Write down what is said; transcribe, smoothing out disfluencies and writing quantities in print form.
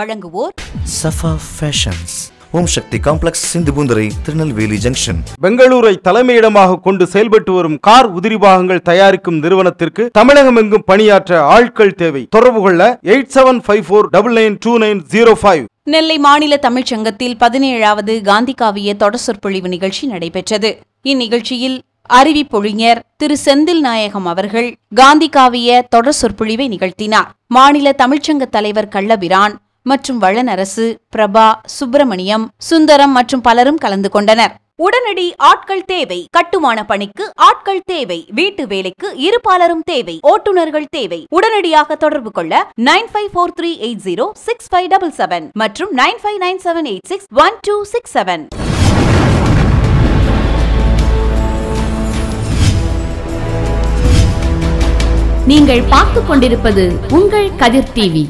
வழங்குவோர் Safa Fashions, Om Shakti Complex, Sindhu Bundaray, Tirunelveli Junction. பெங்களூரை தலைமையிடமாக கொண்டு செயல்பட்டு வரும் கார் உதிரிபாகங்கள் தயாரிக்கும் நிறுவனத்திற்கு தமிழகமெங்கும் பணியாற்ற ஆட்கள் தேவை. தொடர்பு கொள்ள 8754992905. நெல்லை மாநில தமிழ் சங்கத்தில் 17வது காந்தி காவிய தொடர்சொற்பொழிவு நிகழ்ச்சி நடைபெற்றது. இந்நிகழ்ச்சியில் அறிவிப்பொழிஞர் திரு செந்தில் நாயகம் அவர்கள் காந்தி காவிய தொடர்சொற்பொழிவை நிகழ்த்தினார். மாநில தமிழ்ச்சங்க தலைவர் கல்லபிரான் மற்றும் வளனரசு, பிரபா, சுப்பிரமணியம், சுந்தரம் மற்றும் பலரும் கலந்து கொண்டனர். உடனடி ஆட்கள் தேவை. கட்டுமான பணிக்கு ஆட்கள் தேவை. வீட்டு வேலைக்கு இருபாலரும் தேவை. ஓட்டுநர்கள் தேவை. உடனடியாக தொடர்பு கொள்ள 9543806577 மற்றும் 9597861267. நீங்கள் பார்த்துக் கொண்டிருப்பது உங்கள் கதிர் டிவி.